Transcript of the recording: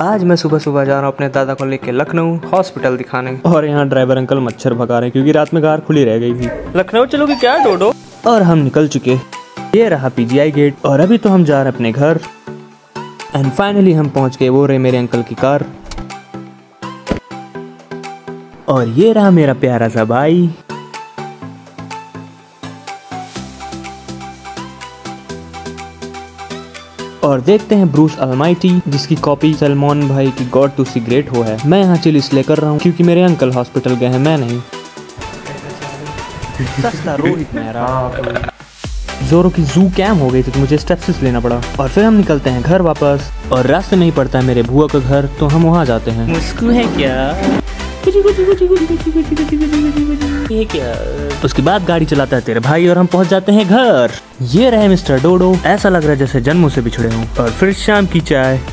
आज मैं सुबह सुबह जा रहा हूँ अपने दादा को लेकर लखनऊ हॉस्पिटल दिखाने और यहाँ ड्राइवर अंकल मच्छर भगा रहे हैं क्योंकि रात में कार खुली रह गई थी। लखनऊ चलोगे क्या डोडो? और हम निकल चुके, ये रहा पीजीआई गेट और अभी तो हम जा रहे अपने घर। एंड फाइनली हम पहुँच गए, वो रहे मेरे अंकल की कार और ये रहा मेरा प्यारा सा भाई। और देखते हैं ब्रूस अलमाईटी जिसकी कॉपी सलमान भाई की गॉड टू सी ग्रेट हो है। मैं यहाँ चिलिस लेकर रहा हूँ क्योंकि मेरे अंकल हॉस्पिटल गए हैं, मैं नहीं। जोरो की जू कैम हो गई थी तो मुझे स्ट्रेप्सिस लेना पड़ा और फिर हम निकलते हैं घर वापस। और रास्ते में ही पड़ता है मेरे भूआ का घर तो हम वहाँ जाते हैं। मुस्कू है क्या? ये क्या? उसके बाद गाड़ी चलाता है तेरे भाई और हम पहुंच जाते हैं घर। ये रहे मिस्टर डोडो, ऐसा लग रहा है जैसे जन्मों से बिछड़े हों। और फिर शाम की चाय।